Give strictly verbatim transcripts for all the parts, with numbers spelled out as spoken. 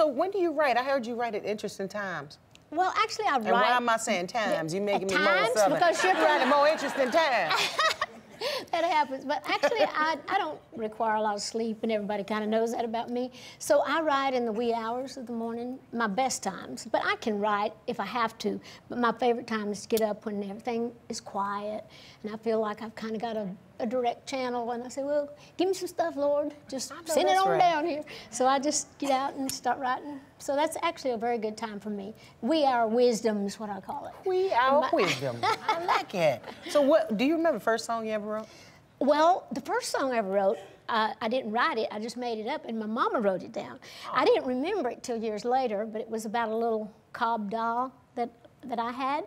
So when do you write? I heard you write at interesting times. Well, actually, I write... And why am I saying times? You're making me more southern. Because you're writing more interesting times. That happens. But actually, I, I don't require a lot of sleep, and everybody kind of knows that about me. So I write in the wee hours of the morning, my best times. But I can write if I have to. But my favorite time is to get up when everything is quiet, and I feel like I've kind of got a, a direct channel. And I say, well, give me some stuff, Lord. Just send it on right. down here. So I just get out and start writing. So that's actually a very good time for me. Wee Hour Wisdom is what I call it. Wee Hour Wisdom. I like it. So what, do you remember the first song you ever wrote? Well, the first song I ever wrote, uh, I didn't write it, I just made it up, and my mama wrote it down. Oh. I didn't remember it till years later, but it was about a little cob doll that, that I had,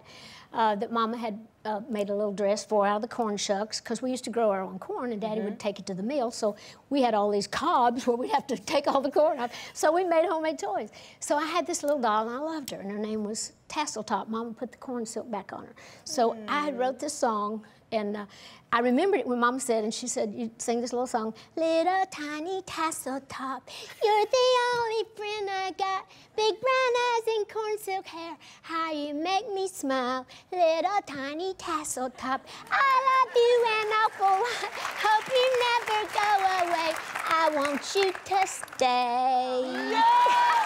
uh, that mama had uh, made a little dress for out of the corn shucks, because we used to grow our own corn, and Daddy mm-hmm. would take it to the mill, so we had all these cobs where we'd have to take all the corn off, so we made homemade toys. So I had this little doll, and I loved her, and her name was Tasseltop. Mama put the corn silk back on her. So mm-hmm. I wrote this song, and uh, I remembered it when Mom said, and she said, you sing this little song, little tiny tassel top, you're the only friend I got, big brown eyes and corn silk hair, how you make me smile, little tiny tassel top, I love you an awful lot, hope you never go away, I want you to stay. Yeah!